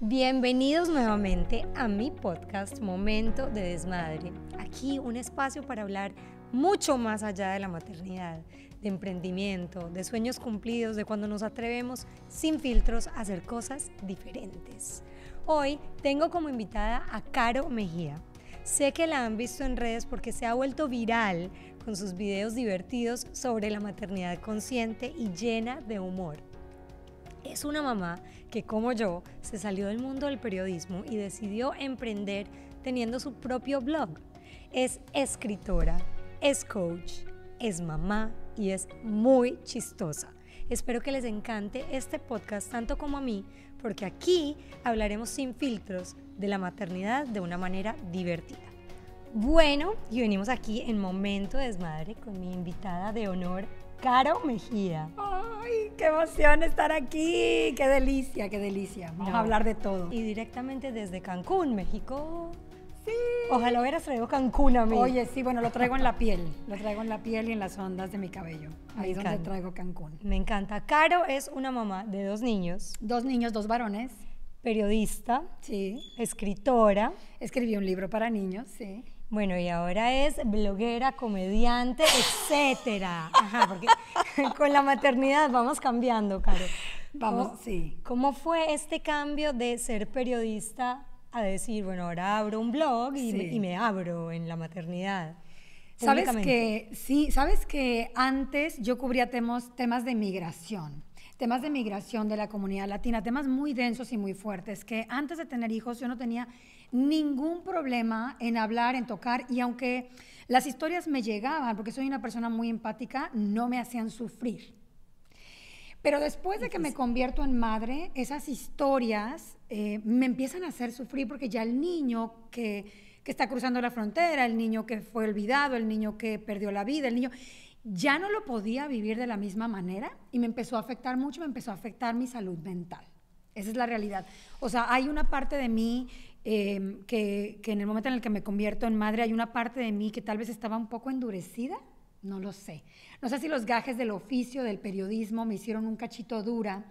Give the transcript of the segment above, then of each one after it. Bienvenidos nuevamente a mi podcast Momento de Desmadre. Aquí un espacio para hablar mucho más allá de la maternidad, de emprendimiento, de sueños cumplidos, de cuando nos atrevemos sin filtros a hacer cosas diferentes. Hoy tengo como invitada a Caro Mejía. Sé que la han visto en redes porque se ha vuelto viral con sus videos divertidos sobre la maternidad consciente y llena de humor. Es una mamá que, como yo, se salió del mundo del periodismo y decidió emprender teniendo su propio blog. Es escritora, es coach, es mamá y es muy chistosa. Espero que les encante este podcast tanto como a mí, porque aquí hablaremos sin filtros de la maternidad de una manera divertida. Bueno, y venimos aquí en Momento de Desmadre con mi invitada de honor, Caro Mejía. ¡Ay, qué emoción estar aquí! ¡Qué delicia, qué delicia! Vamos a hablar de todo. Y directamente desde Cancún, México. Sí. Ojalá hubieras traído Cancún a mí. Oye, sí, bueno, lo traigo en la piel. Lo traigo en la piel y en las ondas de mi cabello. Ahí es donde traigo Cancún. Me encanta. Caro es una mamá de dos niños. Dos niños, dos varones. Periodista. Sí. Escritora. Escribí un libro para niños, sí. Bueno, y ahora es bloguera, comediante, etcétera. Ajá, porque con la maternidad vamos cambiando, Caro. Vamos, sí. ¿Cómo fue este cambio de ser periodista a decir, bueno, ahora abro un blog y, me abro en la maternidad? ¿Sabes que, sí, sabes que antes yo cubría temas de migración? Temas de migración de la comunidad latina, temas muy densos y muy fuertes, que antes de tener hijos yo no tenía ningún problema en hablar, en tocar, y aunque las historias me llegaban, porque soy una persona muy empática, no me hacían sufrir. Pero después de que me convierto en madre, esas historias me empiezan a hacer sufrir, porque ya el niño que está cruzando la frontera, el niño que fue olvidado, el niño que perdió la vida, el niño... ya no lo podía vivir de la misma manera y me empezó a afectar mucho, me empezó a afectar mi salud mental. Esa es la realidad. O sea, hay una parte de mí que en el momento en el que me convierto en madre, hay una parte de mí que tal vez estaba un poco endurecida, no lo sé. No sé si los gajes del oficio, del periodismo, me hicieron un cachito dura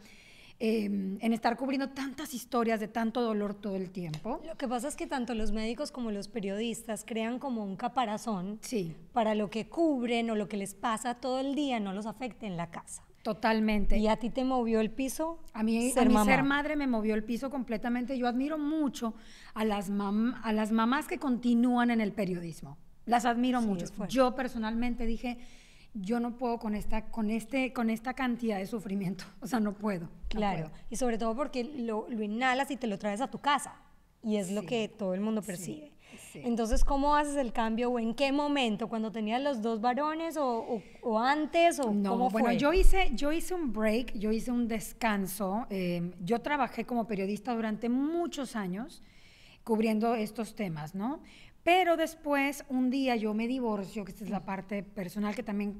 en estar cubriendo tantas historias de tanto dolor todo el tiempo. Lo que pasa es que tanto los médicos como los periodistas crean como un caparazón para lo que cubren o lo que les pasa todo el día no los afecte en la casa. Totalmente. ¿Y a ti te movió el piso? A mí ser madre me movió el piso completamente. Yo admiro mucho a las mamás que continúan en el periodismo. Las admiro mucho. Yo personalmente dije... yo no puedo con esta cantidad de sufrimiento, o sea, no puedo. Claro, y sobre todo porque lo inhalas y te lo traes a tu casa, y es lo que todo el mundo percibe. Sí. Entonces, ¿cómo haces el cambio o en qué momento? ¿Cuando tenías los dos varones o antes? O no, ¿cómo fue? Bueno, yo hice un break, yo hice un descanso. Yo trabajé como periodista durante muchos años cubriendo estos temas, ¿no? Pero después, un día yo me divorcio, que esta es la parte personal que también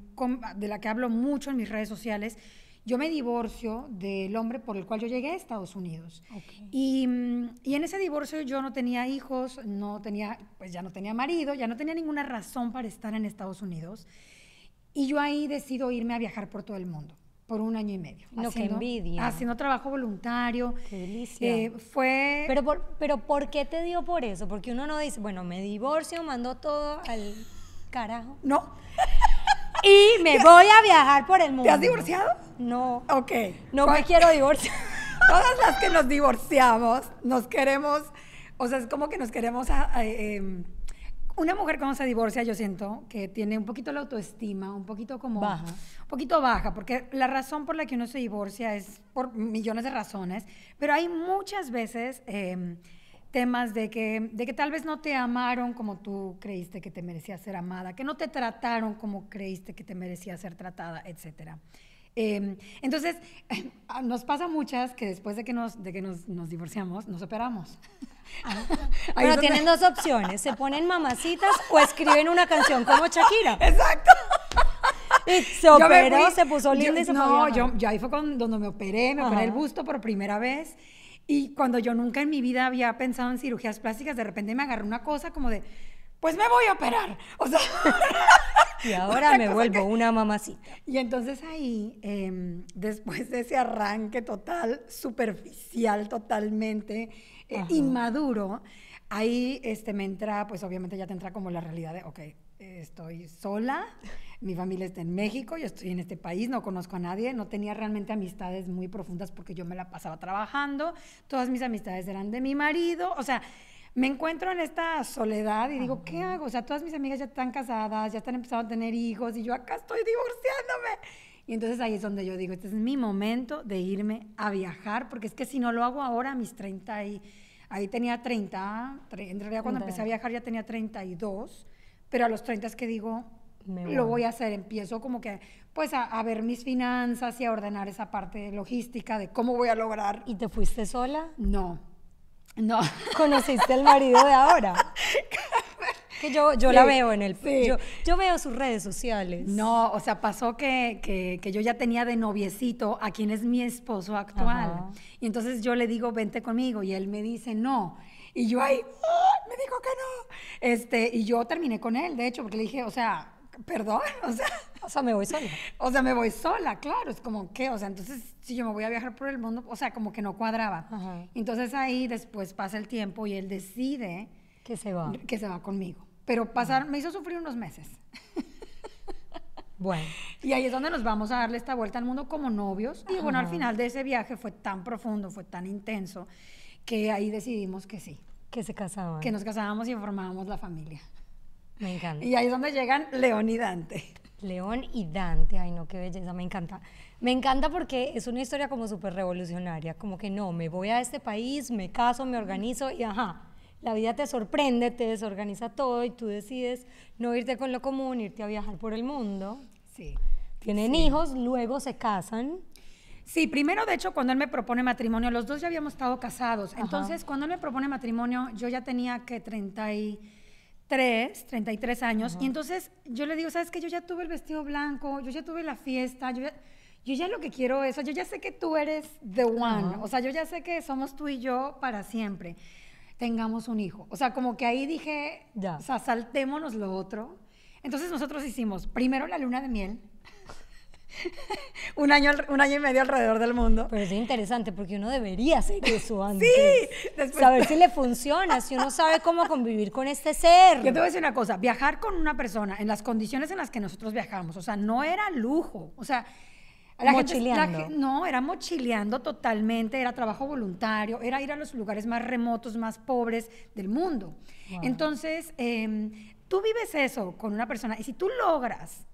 de la que hablo mucho en mis redes sociales. Yo me divorcio del hombre por el cual yo llegué a Estados Unidos. Okay. Y en ese divorcio yo no tenía hijos, no tenía, pues ya no tenía marido, ya no tenía ninguna razón para estar en Estados Unidos. Y yo ahí decido irme a viajar por todo el mundo. Por 1 año y medio. No, qué envidia. Haciendo trabajo voluntario. Qué delicia. Fue... Pero ¿por qué te dio por eso? Porque uno no dice, bueno, me divorcio, mando todo al carajo. No. Y me voy a viajar por el mundo. ¿Te has divorciado? No. Ok. No me quiero divorciar. Todas las que nos divorciamos, nos queremos... O sea, es como que nos queremos... Una mujer cuando se divorcia, yo siento que tiene un poquito la autoestima, un poquito como... baja. Un poquito baja, porque la razón por la que uno se divorcia es por millones de razones, pero hay muchas veces temas de que tal vez no te amaron como tú creíste que te merecías ser amada, que no te trataron como creíste que te merecías ser tratada, etc. Entonces, nos pasa muchas que después de que nos divorciamos, nos separamos. Bueno, tienen 2 opciones, se ponen mamacitas o escriben una canción como Shakira. Exacto. Y se operó, se puso linda y se movió. No, yo ahí fue cuando me operé el busto por primera vez, y cuando yo nunca en mi vida había pensado en cirugías plásticas, de repente me agarró una cosa como de, pues me voy a operar. O sea, Y ahora me vuelvo una mamacita. Y entonces ahí, después de ese arranque total, superficial totalmente, inmaduro, ahí me entra, pues obviamente ya te entra como la realidad de, ok, estoy sola, mi familia está en México, yo estoy en este país, no conozco a nadie, no tenía realmente amistades muy profundas porque yo me la pasaba trabajando, todas mis amistades eran de mi marido, o sea, me encuentro en esta soledad y digo, ¿qué hago? O sea, todas mis amigas ya están casadas, ya están empezando a tener hijos y yo acá estoy divorciándome. Y entonces ahí es donde yo digo, este es mi momento de irme a viajar, porque es que si no lo hago ahora a mis 30 y... Ahí tenía 30, en realidad cuando empecé a viajar ya tenía 32, pero a los 30 es que digo, lo voy a hacer, empiezo como que, pues a ver mis finanzas y a ordenar esa parte logística de cómo voy a lograr. ¿Y te fuiste sola? No, no. ¿Conociste al marido de ahora? Que yo sí, la veo en el... Sí. Yo veo sus redes sociales. No, o sea, pasó que yo ya tenía de noviecito a quien es mi esposo actual. Ajá. Y entonces yo le digo, vente conmigo, y él me dice no. Y yo ahí, ¡oh! Me dijo que no. Y yo terminé con él, de hecho, porque le dije, o sea, perdón, o sea, me voy sola. O sea, me voy sola, claro, es como que, o sea, entonces, si yo me voy a viajar por el mundo, o sea, como que no cuadraba. Ajá. Entonces ahí después pasa el tiempo y él decide... Que se va. Que se va conmigo. Pero me hizo sufrir unos meses. Bueno. Y ahí es donde nos vamos a darle esta vuelta al mundo como novios. Y bueno, al final de ese viaje fue tan profundo, fue tan intenso, que ahí decidimos que sí. Que se casaban. Que nos casábamos y formábamos la familia. Me encanta. Y ahí es donde llegan León y Dante. León y Dante, ay no, qué belleza, me encanta. Me encanta porque es una historia como súper revolucionaria, como que no, me voy a este país, me caso, me organizo y ajá. La vida te sorprende, te desorganiza todo y tú decides no irte con lo común, irte a viajar por el mundo. Sí. Tienen hijos, luego se casan. Sí, primero, de hecho, cuando él me propone matrimonio, los dos ya habíamos estado casados. Ajá. Entonces, cuando él me propone matrimonio, yo ya tenía que 33 años. Ajá. Y entonces yo le digo, ¿sabes qué? Yo ya tuve el vestido blanco, yo ya tuve la fiesta, yo ya lo que quiero es, yo ya sé que tú eres the one. Ajá. O sea, yo ya sé que somos tú y yo para siempre. Tengamos un hijo. O sea, como que ahí dije, ya. O sea, saltémonos lo otro. Entonces nosotros hicimos primero la luna de miel, un año y medio alrededor del mundo. Pero es interesante porque uno debería hacer eso antes. Sí. Después, saber si le funciona, si uno sabe cómo convivir con este ser. Yo te voy a decir una cosa, viajar con una persona en las condiciones en las que nosotros viajamos, o sea, no era lujo, o sea... era mochileando totalmente, era trabajo voluntario, era ir a los lugares más remotos, más pobres del mundo. Wow. Entonces, tú vives eso con una persona y si tú logras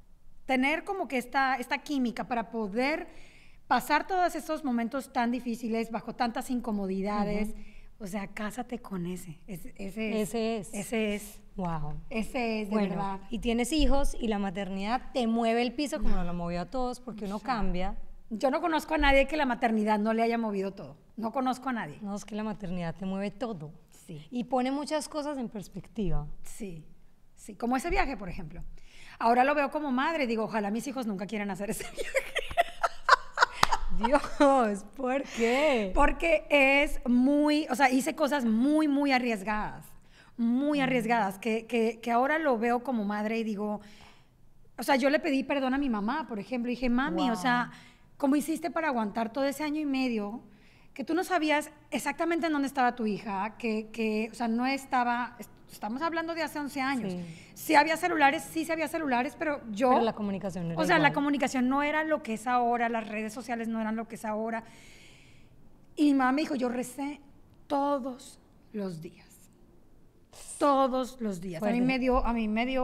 tener como que esta química para poder pasar todos esos momentos tan difíciles, bajo tantas incomodidades, o sea, cásate con ese. Ese es. Wow. Ese es, de verdad. Y tienes hijos y la maternidad te mueve el piso como lo movió a todos, porque uno cambia. Yo no conozco a nadie que la maternidad no le haya movido todo. No conozco a nadie. No, es que la maternidad te mueve todo. Sí. Y pone muchas cosas en perspectiva. Sí, sí. Como ese viaje, por ejemplo. Ahora lo veo como madre, digo, ojalá mis hijos nunca quieran hacer ese viaje. Dios, ¿por qué? Porque es muy, o sea, hice cosas muy, muy arriesgadas. Muy arriesgadas, que ahora lo veo como madre y digo, o sea, yo le pedí perdón a mi mamá, por ejemplo, y dije, mami, o sea, ¿cómo hiciste para aguantar todo ese año y medio que tú no sabías exactamente en dónde estaba tu hija, que o sea, no estaba, estamos hablando de hace 11 años, sí había celulares, pero yo... Pero la comunicación no era la comunicación no era lo que es ahora, las redes sociales no eran lo que es ahora, y mi mamá me dijo, yo recé todos los días. Bueno. A mí me dio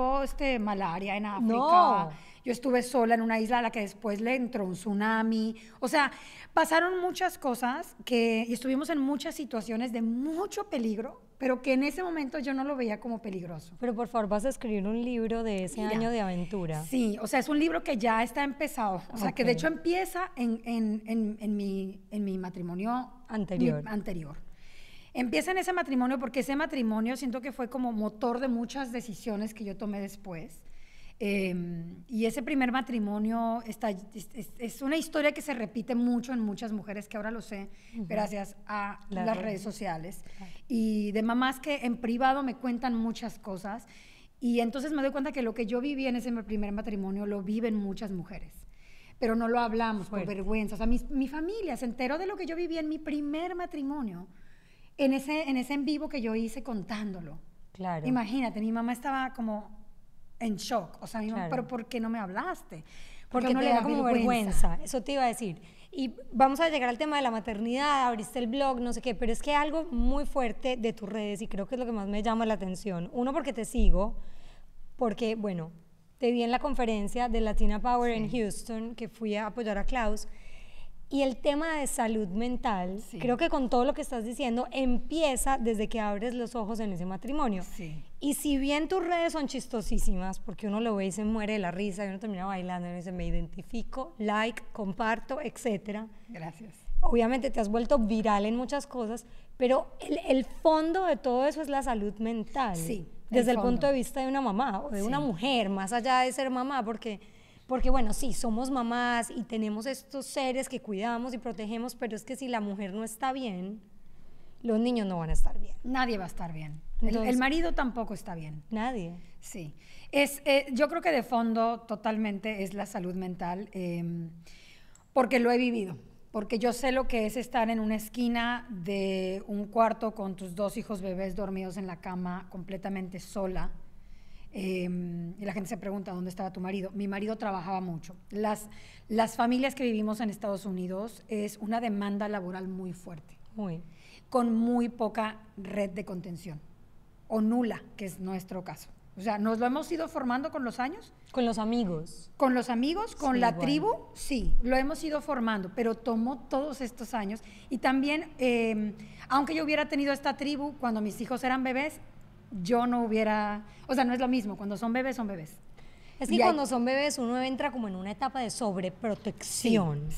malaria en África. No. Yo estuve sola en una isla a la que después le entró un tsunami. O sea, pasaron muchas cosas y estuvimos en muchas situaciones de mucho peligro, pero que en ese momento yo no lo veía como peligroso. Pero por favor, vas a escribir un libro de ese año de aventura. Sí, o sea, es un libro que ya está empezado. O sea, que de hecho empieza en mi matrimonio anterior. Empieza en ese matrimonio porque ese matrimonio siento que fue como motor de muchas decisiones que yo tomé después. Y ese primer matrimonio es una historia que se repite mucho en muchas mujeres, que ahora lo sé, gracias a las redes sociales. Y de mamás que en privado me cuentan muchas cosas. Y entonces me doy cuenta que lo que yo viví en ese primer matrimonio lo viven muchas mujeres, pero no lo hablamos por vergüenza. O sea, mi familia se enteró de lo que yo viví en mi primer matrimonio, en ese en vivo que yo hice contándolo. Claro. Imagínate, mi mamá estaba como en shock. O sea, mi mamá, ¿pero por qué no me hablaste? Porque no le da como vergüenza. Eso te iba a decir. Y vamos a llegar al tema de la maternidad, abriste el blog, no sé qué, pero es que algo muy fuerte de tus redes, y creo que es lo que más me llama la atención. Uno, porque te sigo, porque, bueno, te vi en la conferencia de Latina Power en Houston, que fui a apoyar a Klaus, y el tema de salud mental, creo que con todo lo que estás diciendo, empieza desde que abres los ojos en ese matrimonio. Y si bien tus redes son chistosísimas, porque uno lo ve y se muere de la risa, y uno termina bailando, y uno dice, me identifico, like, comparto, etc. Gracias. Obviamente te has vuelto viral en muchas cosas, pero el fondo de todo eso es la salud mental. Desde el punto de vista de una mamá, o de una mujer, más allá de ser mamá, porque bueno, sí, somos mamás y tenemos estos seres que cuidamos y protegemos, pero es que si la mujer no está bien, los niños no van a estar bien. Nadie va a estar bien. Entonces, el marido tampoco está bien. Nadie. Sí. Yo creo que de fondo totalmente es la salud mental, porque lo he vivido, porque yo sé lo que es estar en una esquina de un cuarto con tus dos hijos bebés dormidos en la cama, completamente sola. Y la gente se pregunta, ¿dónde estaba tu marido? Mi marido trabajaba mucho. Las familias que vivimos en Estados Unidos es una demanda laboral muy fuerte, con muy poca red de contención, o nula, que es nuestro caso. O sea, nos lo hemos ido formando con los años. Con los amigos. Con los amigos, con la tribu, lo hemos ido formando, pero tomó todos estos años. Y también, aunque yo hubiera tenido esta tribu cuando mis hijos eran bebés, yo no hubiera, o sea, no es lo mismo, cuando son bebés, son bebés. Es que cuando son bebés uno entra como en una etapa de sobreprotección.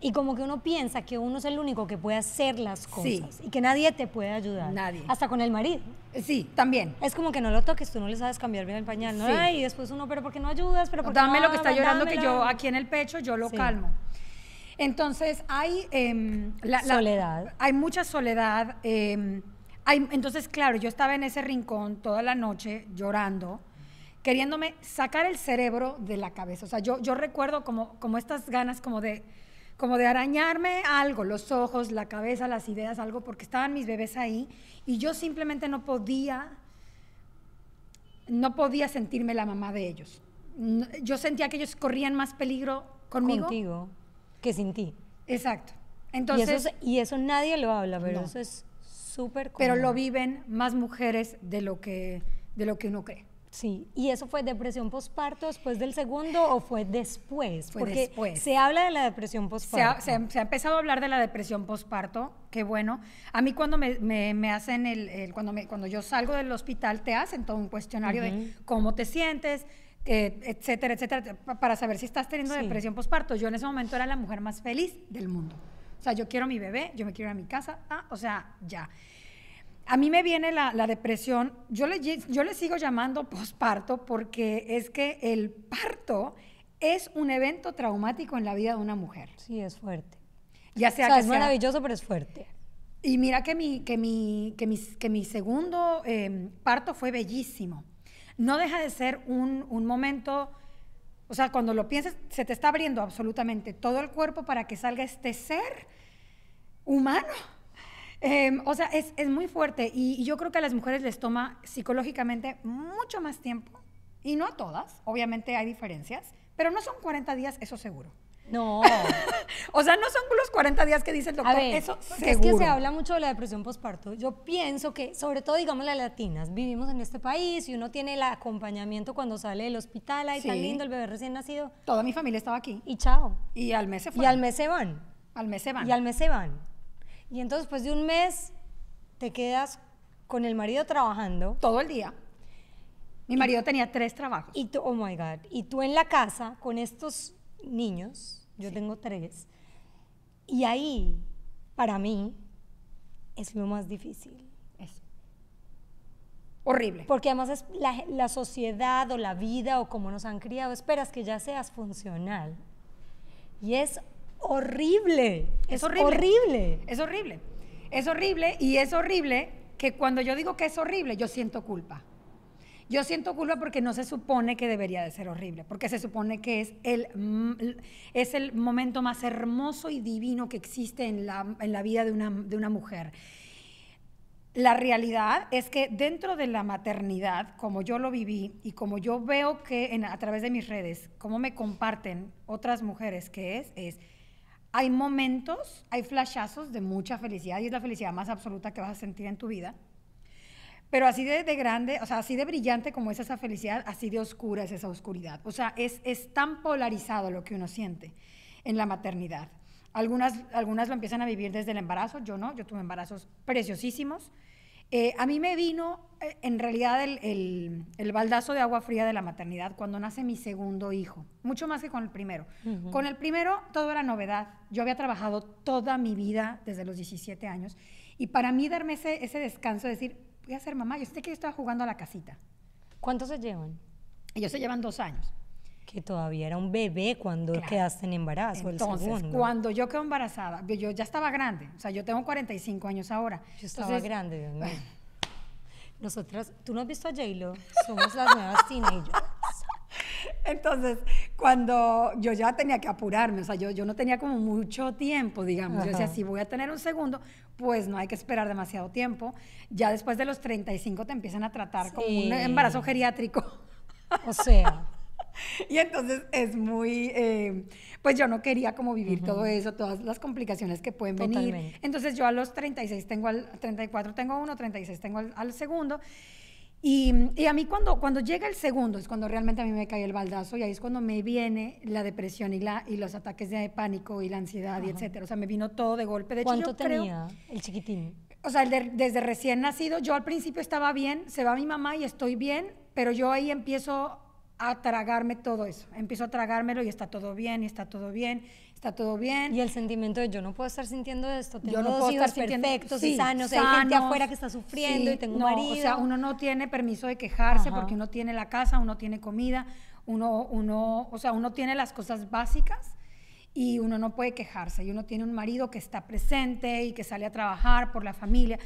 Y como que uno piensa que uno es el único que puede hacer las cosas y que nadie te puede ayudar. Nadie. Hasta con el marido. Sí, también. Es como que no lo toques, tú no le sabes cambiar bien el pañal, ¿no? Y después uno, pero ¿por qué no ayudas? Pero ¿por qué dame no, lo que está llorando, dámelo? Que yo aquí en el pecho, yo lo calmo. Entonces hay... soledad. Hay mucha soledad. Entonces, claro, yo estaba en ese rincón toda la noche llorando, queriéndome sacar el cerebro de la cabeza. O sea, yo recuerdo como estas ganas como de arañarme algo, los ojos, la cabeza, las ideas, algo, porque estaban mis bebés ahí y yo simplemente no podía sentirme la mamá de ellos. Yo sentía que ellos corrían más peligro conmigo. Contigo, que sin ti. Exacto. Entonces, y eso nadie lo habla, pero no. Eso es... Pero lo viven más mujeres de lo que uno cree. Sí, ¿y eso fue depresión posparto después del segundo o fue después? Porque después. Se habla de la depresión posparto. Se ha empezado a hablar de la depresión posparto, qué bueno. A mí cuando me hacen cuando yo salgo del hospital te hacen todo un cuestionario de cómo te sientes, etcétera, etcétera, para saber si estás teniendo depresión posparto. Yo en ese momento era la mujer más feliz del mundo. O sea, yo quiero mi bebé, yo me quiero ir a mi casa, o sea, ya. A mí me viene la depresión, yo le sigo llamando posparto porque es que el parto es un evento traumático en la vida de una mujer. Sí, es fuerte. Ya sea, o sea, que es maravilloso, pero es fuerte. Y mira que mi segundo parto fue bellísimo. No deja de ser un momento... O sea, cuando lo piensas, se te está abriendo absolutamente todo el cuerpo para que salga este ser humano. O sea, es muy fuerte y yo creo que a las mujeres les toma psicológicamente mucho más tiempo, y no a todas, obviamente hay diferencias, pero no son 40 días, eso seguro. No. O sea, no son los 40 días que dice el doctor, ver, eso seguro. Es que se habla mucho de la depresión posparto. Yo pienso que, sobre todo, digamos, las latinas, vivimos en este país y uno tiene el acompañamiento cuando sale del hospital, ahí tan lindo, el bebé recién nacido. Toda mi familia estaba aquí. Y chao. Y al mes se fueron. Y al mes se van. Al mes se van. Y al mes se van. Y entonces, después de un mes, te quedas con el marido trabajando. Todo el día. Mi marido tenía 3 trabajos. Y tú, oh my God. Y tú en la casa, con estos... niños, yo tengo 3, y ahí, para mí, es lo más difícil. Es horrible. Porque además es la sociedad o la vida o como nos han criado, esperas que ya seas funcional. Y es horrible. Es horrible. Horrible. Es horrible. Es horrible y es horrible que cuando yo digo que es horrible, yo siento culpa. Yo siento culpa porque no se supone que debería de ser horrible, porque se supone que es el momento más hermoso y divino que existe en la vida de una mujer. La realidad es que dentro de la maternidad, como yo lo viví y como yo veo que a través de mis redes, cómo me comparten otras mujeres, que hay momentos, hay flashazos de mucha felicidad, y es la felicidad más absoluta que vas a sentir en tu vida. Pero así de grande, o sea, así de brillante como es esa felicidad, así de oscura es esa oscuridad. O sea, es tan polarizado lo que uno siente en la maternidad. Algunas lo empiezan a vivir desde el embarazo, yo no, yo tuve embarazos preciosísimos. A mí me vino, en realidad, el baldazo de agua fría de la maternidad cuando nace mi segundo hijo, mucho más que con el primero. Uh-huh. Con el primero todo era novedad, yo había trabajado toda mi vida desde los 17 años y para mí darme ese descanso de decir, voy a ser mamá, yo sé que yo estaba jugando a la casita. ¿Cuántos se llevan? Ellos se llevan 2 años. Que todavía era un bebé cuando claro. Quedaste en embarazo. Entonces, el segundo. Cuando yo quedé embarazada, yo ya estaba grande, o sea, yo tengo 45 años ahora. Yo estaba grande, Dios mío. Nosotras, tú no has visto a J-Lo, somos las nuevas teenagers. Entonces, cuando yo ya tenía que apurarme, o sea, yo no tenía como mucho tiempo, digamos. Ajá. Yo decía, si voy a tener un segundo, pues no hay que esperar demasiado tiempo. Ya después de los 35 te empiezan a tratar sí. Como un embarazo geriátrico. O sea... Y entonces es muy, pues yo no quería como vivir uh-huh. todo eso, todas las complicaciones que pueden Totalmente. Venir. Entonces yo a los 36 tengo al 34 tengo uno, 36 tengo al segundo. Y a mí cuando llega el segundo es cuando realmente a mí me cae el baldazo y ahí es cuando me viene la depresión y los ataques de pánico y la ansiedad uh-huh. y etcétera. O sea, me vino todo de golpe. De ¿Cuánto hecho, yo tenía creo, el chiquitín? O sea, desde recién nacido, yo al principio estaba bien, se va mi mamá y estoy bien, pero yo ahí empiezo a tragarme todo eso, empiezo a tragármelo y está todo bien, y está todo bien, está todo bien. Y el sentimiento de yo no puedo estar sintiendo esto, tengo yo no puedo estar sintiendo perfectos sí, y sanos, hay gente afuera que está sufriendo sí, y tengo un marido. O sea, uno no tiene permiso de quejarse Ajá. porque uno tiene la casa, uno tiene comida, uno tiene las cosas básicas y uno no puede quejarse y uno tiene un marido que está presente y que sale a trabajar por la familia.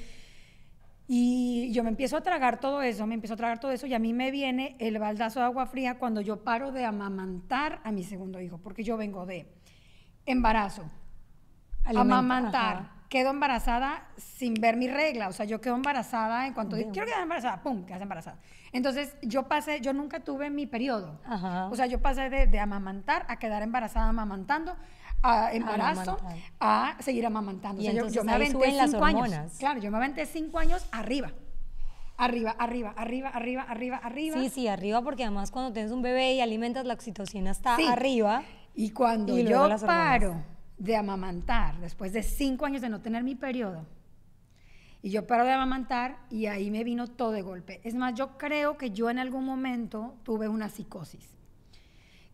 Y yo me empiezo a tragar todo eso y a mí me viene el baldazo de agua fría cuando yo paro de amamantar a mi segundo hijo, porque yo vengo de embarazo, amamantar, Ajá. quedo embarazada sin ver mi regla, o sea, yo quedo embarazada en cuanto digo, quiero quedar embarazada, pum, quedas embarazada. Entonces yo nunca tuve mi periodo, Ajá. o sea, yo pasé de amamantar a quedar embarazada amamantando, a embarazo, a seguir amamantando. Y o sea, yo me aventé 5 años. Claro, yo me aventé 5 años arriba. Arriba. Sí, arriba, porque además cuando tienes un bebé y alimentas la oxitocina está sí. arriba. Y cuando yo paro de amamantar, después de 5 años de no tener mi periodo, y yo paro de amamantar y ahí me vino todo de golpe. Es más, yo creo que yo en algún momento tuve una psicosis.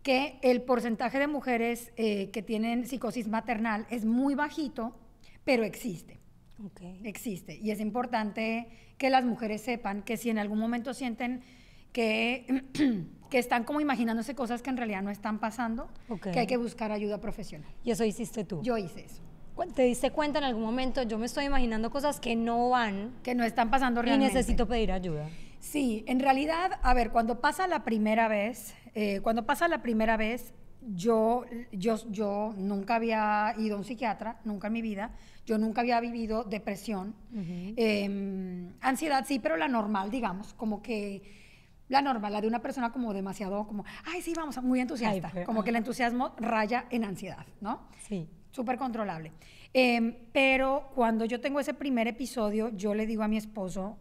Que el porcentaje de mujeres que tienen psicosis maternal es muy bajito, pero existe. Okay. Existe. Y es importante que las mujeres sepan que si en algún momento sienten que están como imaginándose cosas que en realidad no están pasando, okay. que hay que buscar ayuda profesional. ¿Y eso hiciste tú? Yo hice eso. ¿Te diste cuenta en algún momento? Yo me estoy imaginando cosas que no van. Que no están pasando realmente. Y necesito pedir ayuda. Sí, en realidad, a ver, cuando pasa la primera vez, yo nunca había ido a un psiquiatra, nunca en mi vida, yo nunca había vivido depresión, uh-huh. Ansiedad sí, pero la normal, digamos, como que la normal, la de una persona como demasiado, como, ay sí, vamos, muy entusiasta, ay, pero, como que el entusiasmo raya en ansiedad, ¿no? Sí. Súper controlable. Pero cuando yo tengo ese primer episodio, yo le digo a mi esposo,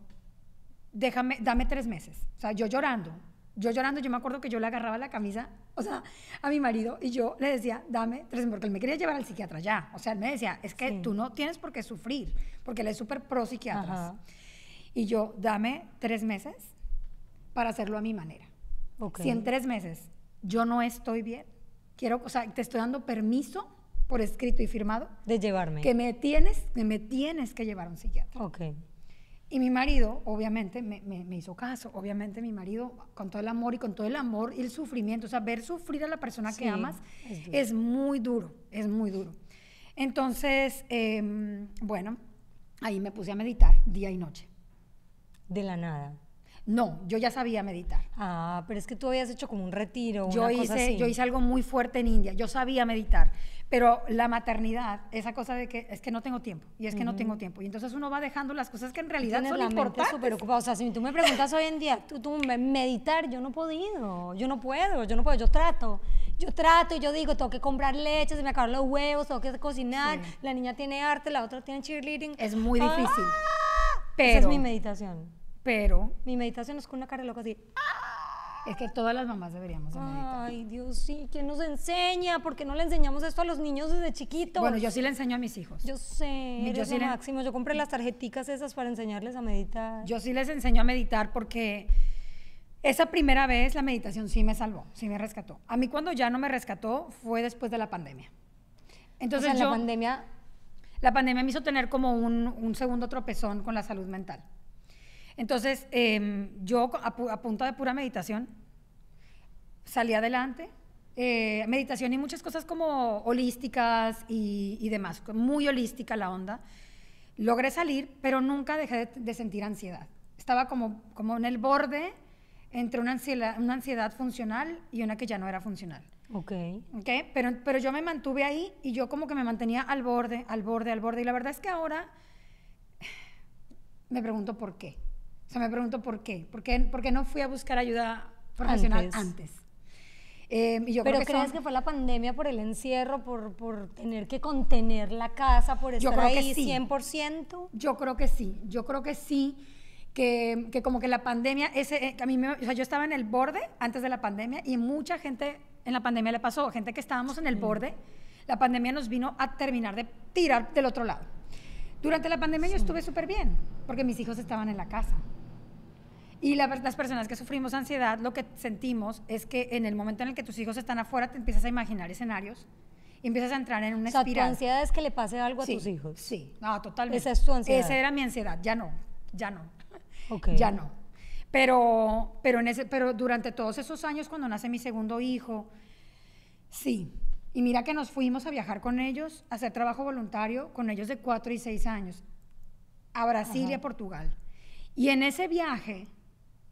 dame 3 meses, o sea, yo llorando, yo me acuerdo que yo le agarraba la camisa, o sea, a mi marido y yo le decía, dame 3 meses, porque él me quería llevar al psiquiatra ya, o sea, él me decía, es que sí. tú no tienes por qué sufrir, porque él es súper pro psiquiatras, Ajá. y yo, dame 3 meses para hacerlo a mi manera, okay. si en 3 meses yo no estoy bien, quiero, o sea, te estoy dando permiso por escrito y firmado, de llevarme, que me tienes que llevar a un psiquiatra, ok. Y mi marido, obviamente, me hizo caso. Obviamente, mi marido, con todo el amor y con todo el amor y el sufrimiento, o sea, ver sufrir a la persona sí, que amas es muy duro, es muy duro. Entonces, bueno, ahí me puse a meditar día y noche. ¿De la nada? No, yo ya sabía meditar. Ah, pero es que tú habías hecho como un retiro, una cosa así. Yo hice algo muy fuerte en India, yo sabía meditar, pero la maternidad, esa cosa de que es que no tengo tiempo, y es que no tengo tiempo, y entonces uno va dejando las cosas que en realidad son importantes. Súper ocupada. O sea, si tú me preguntas hoy en día, tú meditar, yo no he podido, yo no puedo, yo trato y yo digo, tengo que comprar leche, se me acaban los huevos, tengo que cocinar, sí. La niña tiene arte, la otra tiene cheerleading. Es muy difícil. Pero esa es mi meditación. Pero mi meditación es con una cara de loco así. Es que todas las mamás deberíamos de meditar. Ay, Dios, sí. ¿Quién nos enseña? ¿Por qué no le enseñamos esto a los niños desde chiquitos? Bueno, yo sí le enseño a mis hijos. Yo sé, eres lo máximo. Yo compré las tarjeticas esas para enseñarles a meditar. Yo sí les enseño a meditar porque esa primera vez la meditación sí me salvó, sí me rescató. A mí cuando ya no me rescató fue después de la pandemia. Entonces o sea, la pandemia me hizo tener como un segundo tropezón con la salud mental. Entonces, yo a punta de pura meditación salí adelante, meditación y muchas cosas como holísticas y demás, muy holística la onda. Logré salir, pero nunca dejé de sentir ansiedad. Estaba como en el borde entre una ansiedad funcional y una que ya no era funcional. Ok. Ok, pero yo me mantuve ahí y yo como que me mantenía al borde. Y la verdad es que ahora me pregunto por qué. O sea, me pregunto por qué no fui a buscar ayuda profesional antes. Yo pero creo que ¿crees que fue la pandemia por el encierro, por tener que contener la casa, por estar ahí sí. 100%? Yo creo que sí. Que como que la pandemia, yo estaba en el borde antes de la pandemia y mucha gente en la pandemia le pasó, gente que estábamos en el borde, la pandemia nos vino a terminar de tirar del otro lado. Durante la pandemia yo estuve súper bien porque mis hijos estaban en la casa. Y las personas que sufrimos ansiedad, lo que sentimos es que en el momento en el que tus hijos están afuera, te empiezas a imaginar escenarios y empiezas a entrar en una espiral. O sea, tu ansiedad es que le pase algo a tus hijos. Sí, no, totalmente. Esa es tu ansiedad. Esa era mi ansiedad, ya no. Okay. Ya no. Pero durante todos esos años, cuando nace mi segundo hijo, sí. Y mira que nos fuimos a viajar con ellos, a hacer trabajo voluntario con ellos de 4 y 6 años, a Brasil y a Portugal. Y en ese viaje,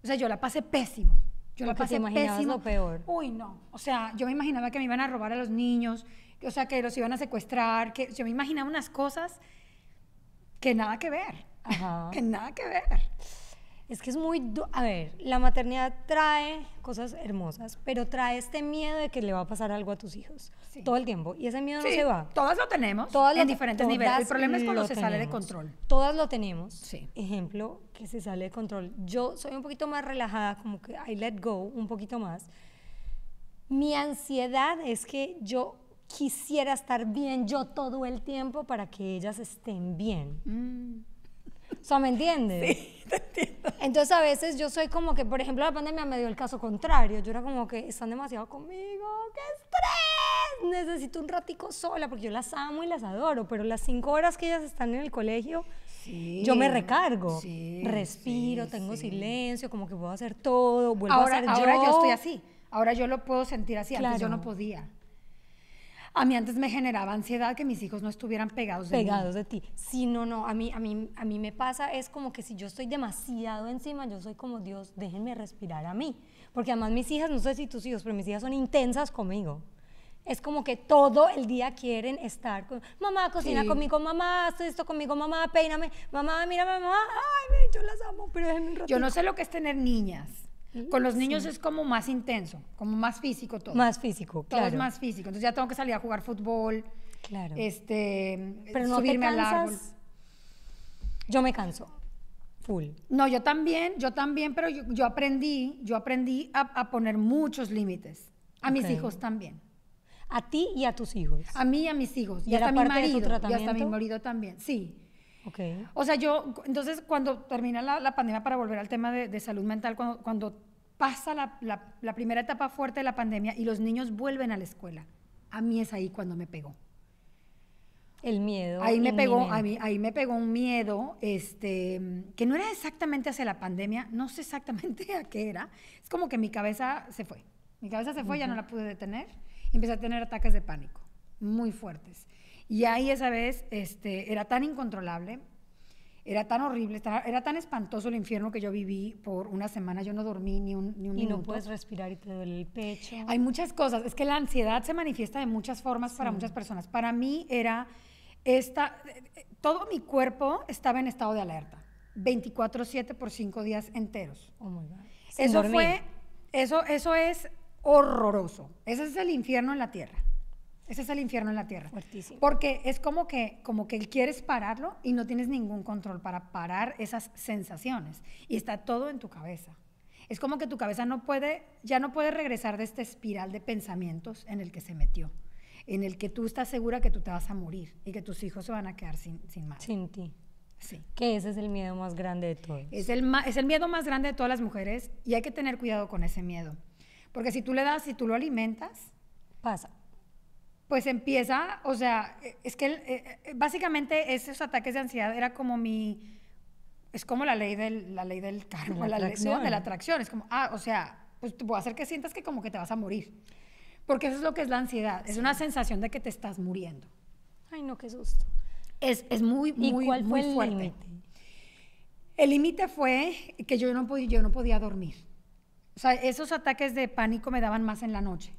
o sea, yo la pasé pésimo. Lo peor. Uy, no. O sea, yo me imaginaba que me iban a robar a los niños, o sea, que los iban a secuestrar, que yo me imaginaba unas cosas que nada que ver. Ajá. Que nada que ver. Es que es muy... A ver, la maternidad trae cosas hermosas, pero trae este miedo de que le va a pasar algo a tus hijos todo el tiempo. Y ese miedo no se va. Todas lo tenemos en diferentes niveles. El problema es cuando se sale de control. Todas lo tenemos. Sí. Ejemplo, que se sale de control. Yo soy un poquito más relajada, como que I let go un poquito más. Mi ansiedad es que yo quisiera estar bien yo todo el tiempo para que ellas estén bien. O sea, ¿me entiendes? Sí, te entiendo. Entonces, a veces yo soy como que, por ejemplo, la pandemia me dio el caso contrario. Yo era como que están demasiado conmigo, ¡qué estrés! Necesito un ratico sola, porque yo las amo y las adoro, pero las 5 horas que ellas están en el colegio, yo me recargo. Sí, respiro, tengo silencio, como que puedo hacer todo, vuelvo a ser yo. Ahora yo estoy así. Ahora yo lo puedo sentir así. Claro. Antes yo no podía. A mí antes me generaba ansiedad que mis hijos no estuvieran pegados de ti. Sí, no, a mí me pasa, es como que si yo estoy demasiado encima, yo soy como, Dios, déjenme respirar a mí. Porque además mis hijas, no sé si tus hijos, pero mis hijas son intensas conmigo. Es como que todo el día quieren estar con, mamá, cocina conmigo, mamá, haz esto conmigo, mamá, peíname, mamá, mírame, mamá, ay, yo las amo, pero déjenme un ratito. Yo no sé lo que es tener niñas. Con los niños es como más intenso, como más físico todo. Más físico, claro. Todo es más físico. Entonces ya tengo que salir a jugar fútbol, claro. Pero no subirme al árbol. Yo me canso, full. No, yo también, pero yo aprendí a poner muchos límites. A mis hijos también. A ti y a tus hijos. A mí y a mis hijos. Y hasta mi marido. Y hasta mi marido también, sí. Okay. O sea, entonces cuando termina la pandemia, para volver al tema de salud mental, cuando pasa la primera etapa fuerte de la pandemia y los niños vuelven a la escuela, a mí es ahí cuando me pegó. El miedo. Ahí me pegó un miedo, que no era exactamente hacia la pandemia, no sé exactamente a qué era, es como que mi cabeza se fue, ya no la pude detener, empecé a tener ataques de pánico muy fuertes. Y ahí esa vez era tan incontrolable Era tan horrible, era tan espantoso el infierno que yo viví por una semana. Yo no dormí ni un minuto. Y no puedes respirar y te duele el pecho. Hay muchas cosas. Es que la ansiedad se manifiesta de muchas formas para muchas personas. Para mí era todo mi cuerpo estaba en estado de alerta. 24/7 por 5 días enteros. Oh my God. Eso es horroroso. Ese es el infierno en la tierra. Ese es el infierno en la tierra. Fuertísimo. Porque es como que quieres pararlo y no tienes ningún control para parar esas sensaciones. Y está todo en tu cabeza. Es como que tu cabeza ya no puede regresar de esta espiral de pensamientos en el que se metió, en el que tú estás segura que tú te vas a morir y que tus hijos se van a quedar sin madre. Sin ti. Sí. Que ese es el miedo más grande de todos. Es el miedo más grande de todas las mujeres y hay que tener cuidado con ese miedo. Porque si tú lo alimentas... Pasa. Pues empieza, o sea, es que básicamente esos ataques de ansiedad era como es como la ley del karma, la ley de la atracción. Es como, o sea, pues te voy a hacer que sientas que como que te vas a morir. Porque eso es lo que es la ansiedad, es una sensación de que te estás muriendo. Ay, no, qué susto. Es muy, muy, muy fuerte. ¿Y cuál fue el límite? El límite fue que yo no podía dormir. O sea, esos ataques de pánico me daban más en la noche.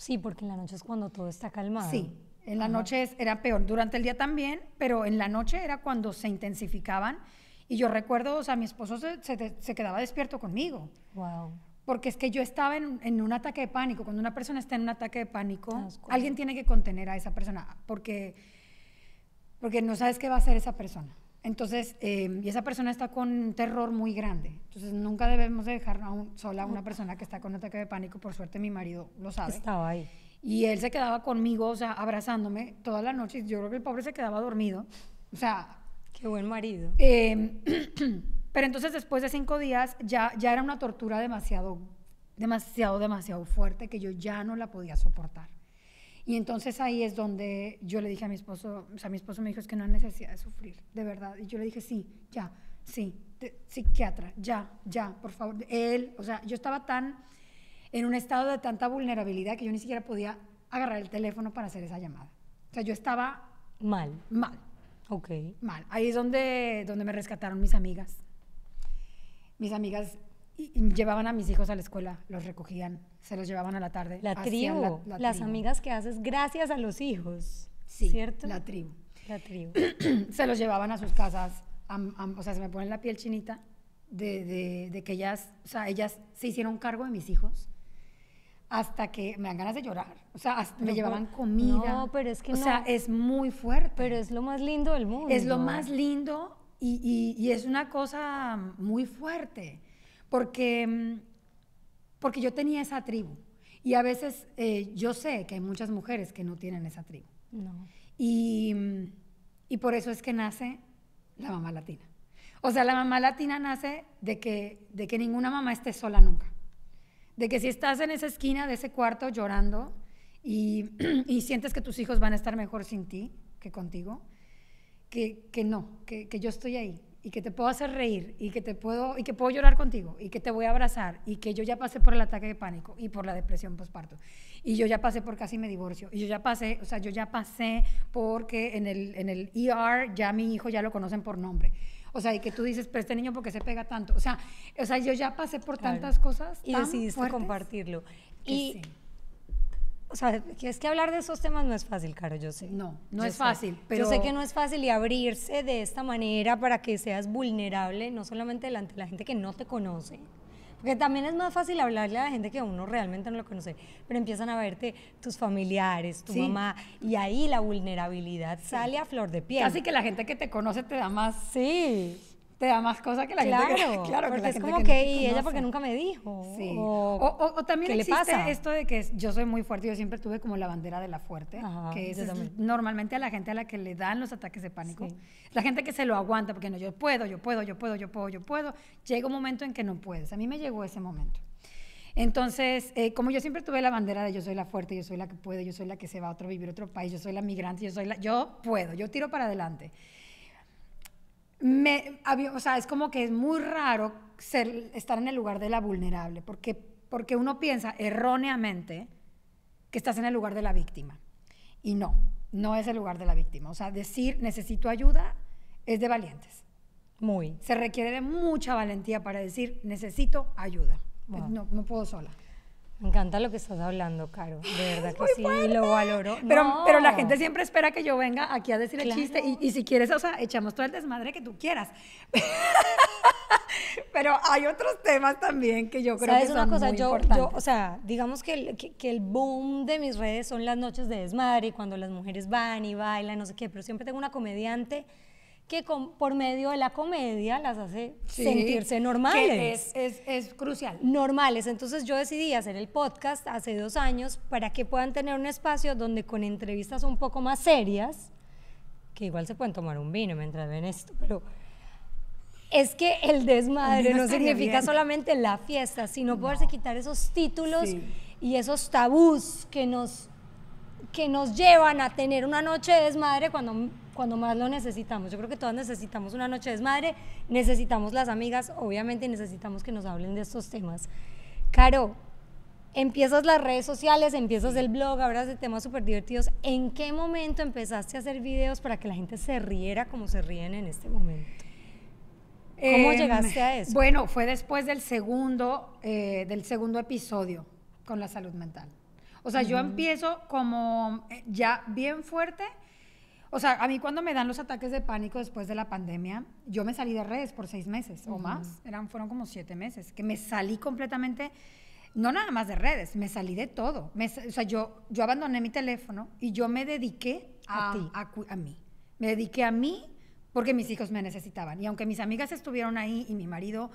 Sí, porque en la noche es cuando todo está calmado. Sí, en la noche era peor. Durante el día también, pero en la noche era cuando se intensificaban. Y yo recuerdo, o sea, mi esposo se quedaba despierto conmigo. Wow. Porque es que yo estaba en un ataque de pánico. Cuando una persona está en un ataque de pánico, alguien tiene que contener a esa persona. Porque no sabes qué va a hacer esa persona. Entonces, y esa persona está con un terror muy grande. Entonces, nunca debemos dejar sola a una persona que está con un ataque de pánico. Por suerte, mi marido lo sabe. Estaba ahí. Y él se quedaba conmigo, o sea, abrazándome toda la noche. Yo creo que el pobre se quedaba dormido. O sea... Qué buen marido. Pero entonces, después de 5 días, ya era una tortura demasiado fuerte que yo ya no la podía soportar. Y entonces ahí es donde yo le dije a mi esposo, o sea, mi esposo me dijo, es que no hay necesidad de sufrir, de verdad. Y yo le dije, psiquiatra, ya, por favor. Él, o sea, yo estaba en un estado de tanta vulnerabilidad que yo ni siquiera podía agarrar el teléfono para hacer esa llamada. O sea, yo estaba... Mal. Ok. Mal. Ahí es donde me rescataron mis amigas. Mis amigas... Y llevaban a mis hijos a la escuela, los recogían, se los llevaban a la tarde. La tribu, las amigas que haces gracias a los hijos, sí, ¿cierto? La tribu. Se los llevaban a sus casas, o sea, se me pone la piel chinita de que ellas, o sea, ellas se hicieron cargo de mis hijos hasta que me dan ganas de llorar. O sea, me llevaban comida. No, pero es que no. O sea, es muy fuerte. Pero es lo más lindo del mundo. Es lo más lindo y es una cosa muy fuerte. Porque yo tenía esa tribu y a veces yo sé que hay muchas mujeres que no tienen esa tribu. No. Y por eso es que nace la mamá latina. O sea, la mamá latina nace de que ninguna mamá esté sola nunca. De que si estás en esa esquina de ese cuarto llorando y sientes que tus hijos van a estar mejor sin ti que contigo, que yo estoy ahí. Y que te puedo hacer reír, y que puedo llorar contigo, y que te voy a abrazar, y que yo ya pasé por el ataque de pánico, y por la depresión postparto, y yo ya pasé por casi me divorcio, y yo ya pasé porque en el ER ya mi hijo ya lo conocen por nombre. O sea, y que tú dices, pero este niño, ¿por qué se pega tanto? O sea yo ya pasé por tantas cosas tan fuertes. Y decidiste compartirlo. Y, sí. O sea, es que hablar de esos temas no es fácil, Caro, yo sé. No es fácil. Pero yo sé que no es fácil y abrirse de esta manera para que seas vulnerable, no solamente delante de la gente que no te conoce, porque también es más fácil hablarle a la gente que uno realmente no lo conoce, pero empiezan a verte tus familiares, tu mamá, y ahí la vulnerabilidad sale a flor de piel. Así que la gente que te conoce te da más... Sí. Te da más cosas que la gente que... Claro, porque es como que no, y ella porque nunca me dijo. Sí. O también existe esto de que yo soy muy fuerte, yo siempre tuve como la bandera de la fuerte, que es normalmente a la gente a la que le dan los ataques de pánico, la gente que se lo aguanta, porque no, yo puedo. Llega un momento en que no puedes. A mí me llegó ese momento. Entonces, como yo siempre tuve la bandera de yo soy la fuerte, yo soy la que puede, yo soy la que se va a vivir otro país, yo soy la migrante, yo puedo, yo tiro para adelante. O sea, es como que es muy raro estar en el lugar de la vulnerable, porque uno piensa erróneamente que estás en el lugar de la víctima. Y no es el lugar de la víctima. O sea, decir necesito ayuda es de valientes. Muy. Se requiere de mucha valentía para decir, necesito ayuda. Wow. No, no puedo sola. Me encanta lo que estás hablando, Caro. De verdad que sí, lo valoro. Pero, no, pero la gente siempre espera que yo venga aquí a decir el chiste y si quieres, o sea, echamos todo el desmadre que tú quieras. Pero hay otros temas también que yo creo que son muy importantes. O sea, digamos que el boom de mis redes son las noches de desmadre y cuando las mujeres van y bailan, no sé qué, pero siempre tengo una comediante que por medio de la comedia las hace sentirse normales. Que es crucial. Normales. Entonces yo decidí hacer el podcast hace 2 años para que puedan tener un espacio donde con entrevistas un poco más serias, que igual se pueden tomar un vino mientras ven esto, pero es que el desmadre no significa solamente la fiesta, sino poderse quitar esos títulos y esos tabús que nos llevan a tener una noche de desmadre cuando más lo necesitamos. Yo creo que todas necesitamos una noche de desmadre, necesitamos las amigas, obviamente necesitamos que nos hablen de estos temas. Caro, empiezas las redes sociales, empiezas el blog, hablas de temas súper divertidos. ¿En qué momento empezaste a hacer videos para que la gente se riera como se ríen en este momento? ¿Cómo llegaste a eso? Bueno, fue después del segundo episodio con la salud mental. O sea, yo empiezo como ya bien fuerte. O sea, a mí cuando me dan los ataques de pánico después de la pandemia, yo me salí de redes por 6 meses o más, fueron como 7 meses, que me salí completamente, no nada más de redes, me salí de todo. O sea, yo abandoné mi teléfono y yo me dediqué a mí. Me dediqué a mí porque mis hijos me necesitaban. Y aunque mis amigas estuvieron ahí y mi marido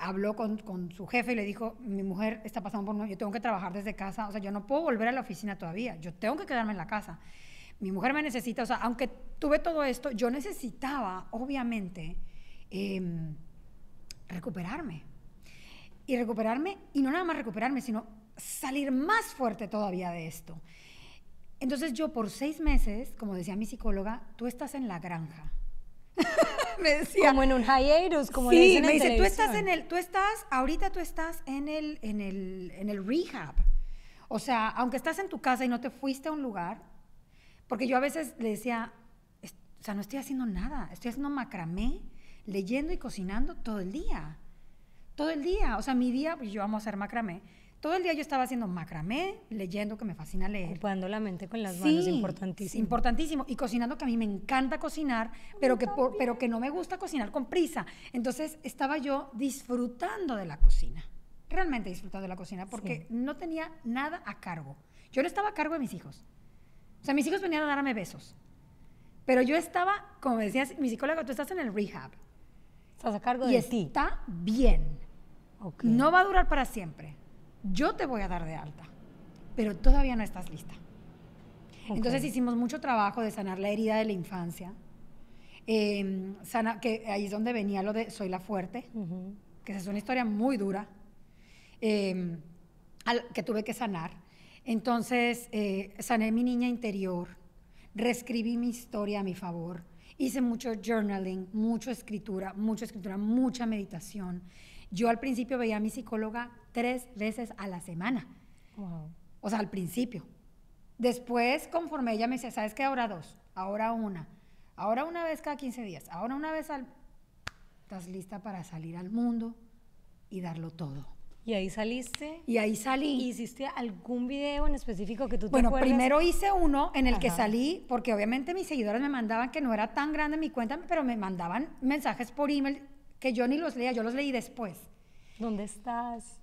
habló con su jefe y le dijo, mi mujer está pasando por yo tengo que trabajar desde casa, o sea, yo no puedo volver a la oficina todavía, yo tengo que quedarme en la casa. Mi mujer me necesita, o sea, aunque tuve todo esto, yo necesitaba, obviamente, recuperarme. Y no nada más recuperarme, sino salir más fuerte todavía de esto. Entonces yo por 6 meses, como decía mi psicóloga, tú estás en la granja. Me decía, como en un hiatus, como le dicen en televisión. Sí, me dice, ahorita tú estás en el rehab. O sea, aunque estás en tu casa y no te fuiste a un lugar. Porque yo a veces le decía, o sea, no estoy haciendo nada, estoy haciendo macramé, leyendo y cocinando todo el día. Todo el día, o sea, mi día, pues yo amo hacer macramé. Todo el día yo estaba haciendo macramé, leyendo, que me fascina leer. Ocupando la mente con las manos, importantísimo. Importantísimo, y cocinando, que a mí me encanta cocinar, pero que no me gusta cocinar con prisa. Entonces estaba yo disfrutando de la cocina, realmente disfrutando de la cocina, porque no tenía nada a cargo. Yo no estaba a cargo de mis hijos. O sea, mis hijos venían a darme besos. Pero yo estaba, como me decías, mi psicóloga, tú estás en el rehab. Estás a cargo de ti. Y está bien. Okay. No va a durar para siempre. Yo te voy a dar de alta, pero todavía no estás lista. Okay. Entonces hicimos mucho trabajo de sanar la herida de la infancia. Que ahí es donde venía lo de Soy la Fuerte, que es una historia muy dura, que tuve que sanar. Entonces, sané mi niña interior, reescribí mi historia a mi favor, hice mucho journaling, mucha escritura, mucha meditación. Yo al principio veía a mi psicóloga 3 veces a la semana. Wow. O sea, al principio. Después, conforme ella me decía, ¿sabes qué? Ahora 2, ahora una vez cada 15 días, ahora una vez al... Estás lista para salir al mundo y darlo todo. Y ahí saliste. Y ahí salí. ¿Hiciste algún video en específico que tú te acuerdas? Primero hice uno en el que salí, porque obviamente mis seguidores me mandaban, que no era tan grande mi cuenta, pero me mandaban mensajes por email que yo ni los leía, yo los leí después. ¿Dónde estás?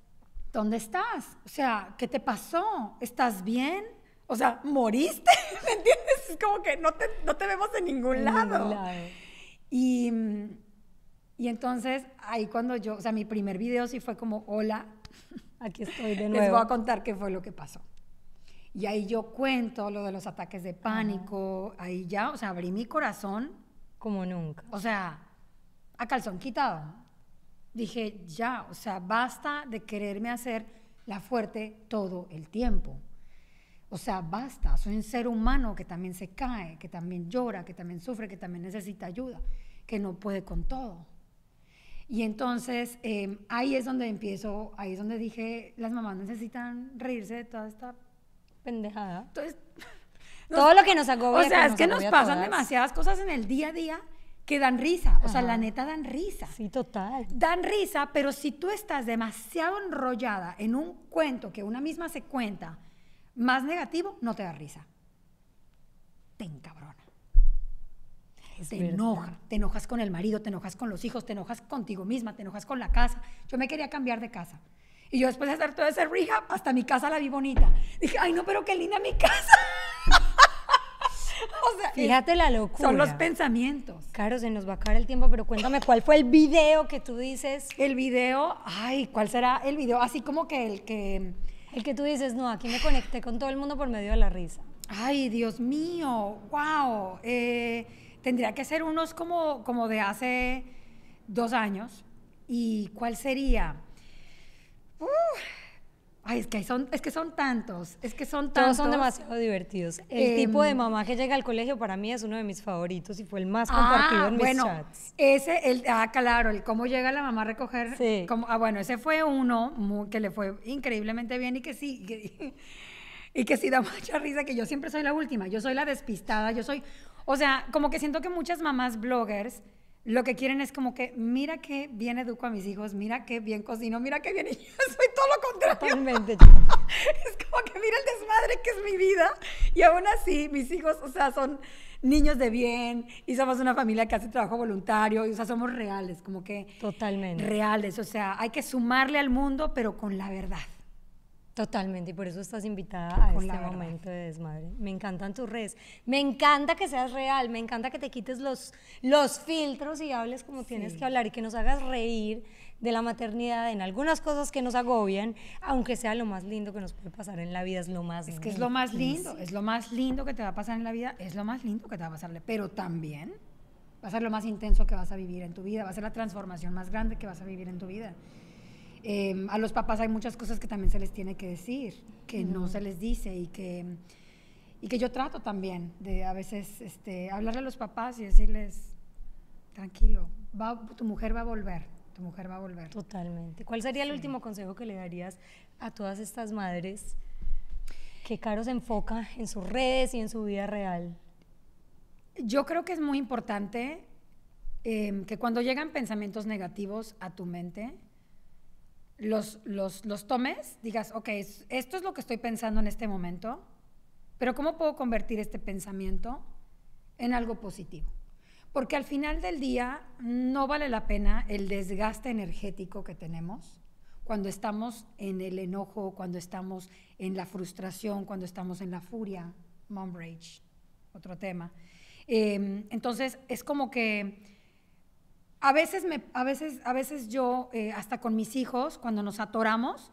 ¿Dónde estás? O sea, ¿qué te pasó? ¿Estás bien? O sea, ¿moriste? ¿Me entiendes? Es como que no te vemos en ningún lado. Y entonces, ahí cuando yo, o sea, mi primer video sí fue como, hola, aquí estoy de nuevo. Les voy a contar qué fue lo que pasó. Y ahí yo cuento lo de los ataques de pánico, ahí ya, o sea, abrí mi corazón. Como nunca. O sea, a calzón quitado. Dije, ya, o sea, basta de quererme hacer la fuerte todo el tiempo. O sea, basta, soy un ser humano que también se cae, que también llora, que también sufre, que también necesita ayuda, que no puede con todo. Y entonces ahí es donde empiezo, ahí es donde dije, las mamás necesitan reírse de toda esta pendejada. Entonces, todo lo que nos agobia. O sea, es que nos pasan demasiadas cosas en el día a día que dan risa, o sea, la neta dan risa. Sí, total. Dan risa, pero si tú estás demasiado enrollada en un cuento que una misma se cuenta más negativo, no te da risa. Te encabrona. Te enoja. Te enojas con el marido, te enojas con los hijos, te enojas contigo misma, te enojas con la casa. Yo me quería cambiar de casa. Y yo después de hacer todo ese rehab, hasta mi casa la vi bonita. Dije, ay, no, pero qué linda mi casa. O sea, fíjate la locura. Son los pensamientos. Claro, se nos va a acabar el tiempo, pero cuéntame, ¿cuál fue el video que tú dices? El video, ay, ¿cuál será el video? Así como que el que tú dices, no, aquí me conecté con todo el mundo por medio de la risa. Ay, Dios mío, wow. Tendría que ser unos como de hace 2 años. ¿Y cuál sería? Ay, es que son tantos, Todos son demasiado divertidos. El tipo de mamá que llega al colegio para mí es uno de mis favoritos y fue el más compartido en mis chats. El cómo llega la mamá a recoger. Sí. Bueno, ese fue uno que le fue increíblemente bien y que sí, y que sí da mucha risa, que yo siempre soy la última, yo soy la despistada, yo soy, o sea, como que siento que muchas mamás bloggers lo que quieren es como que, mira qué bien educo a mis hijos, mira qué bien cocino, mira qué bien, y yo soy todo lo contrario. Totalmente. Es como que mira el desmadre que es mi vida, y aún así mis hijos, o sea, son niños de bien, y somos una familia que hace trabajo voluntario, y, o sea, somos reales, como que... Totalmente. Reales, o sea, hay que sumarle al mundo, pero con la verdad. Totalmente, y por eso estás invitada a este momento de desmadre. Me encantan tus redes, me encanta que seas real, me encanta que te quites los filtros y hables como tienes que hablar y que nos hagas reír de la maternidad en algunas cosas que nos agobian, aunque sea lo más lindo que nos puede pasar en la vida, es lo más lindo. Es que es lo más lindo, es lo más lindo que te va a pasar en la vida, es lo más lindo que te va a pasarle, pero también va a ser lo más intenso que vas a vivir en tu vida, va a ser la transformación más grande que vas a vivir en tu vida. A los papás hay muchas cosas que también se les tiene que decir, que no se les dice y que yo trato también de a veces hablarle a los papás y decirles, tranquilo, tu mujer va a volver. Totalmente. ¿Cuál sería el último consejo que le darías a todas estas madres que Caro se enfoca en sus redes y en su vida real? Yo creo que es muy importante que cuando llegan pensamientos negativos a tu mente, los tomes, digas, ok, esto es lo que estoy pensando en este momento, pero ¿cómo puedo convertir este pensamiento en algo positivo? Porque al final del día no vale la pena el desgaste energético que tenemos cuando estamos en el enojo, cuando estamos en la frustración, cuando estamos en la furia, mom rage, otro tema. Entonces, es como que... A veces yo, hasta con mis hijos, cuando nos atoramos,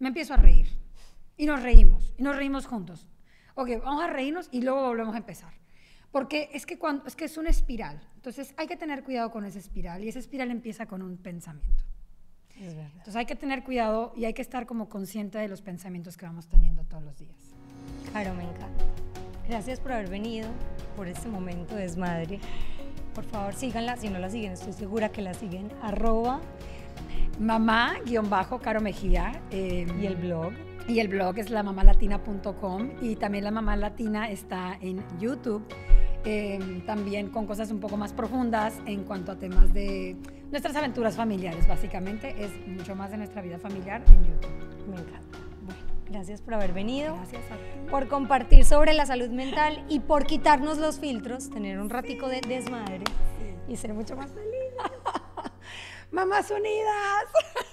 me empiezo a reír. Y nos reímos juntos. Ok, vamos a reírnos y luego volvemos a empezar. Porque es que es una espiral. Entonces hay que tener cuidado con esa espiral. Y esa espiral empieza con un pensamiento. Es verdad. Entonces hay que tener cuidado y hay que estar como consciente de los pensamientos que vamos teniendo todos los días. Caro, me encanta. Gracias por haber venido, por este momento de desmadre. Por favor, síganla, si no la siguen, estoy segura que la siguen, @mamá_Caro Mejía. Y el blog. Y el blog es lamamalatina.com y también La Mamá Latina está en YouTube, también con cosas un poco más profundas en cuanto a temas de nuestras aventuras familiares, básicamente es mucho más de nuestra vida familiar en YouTube. Me encanta. Gracias por haber venido, gracias a ti, por compartir sobre la salud mental y por quitarnos los filtros, tener un ratico de desmadre y ser mucho más feliz. ¡Mamás unidas!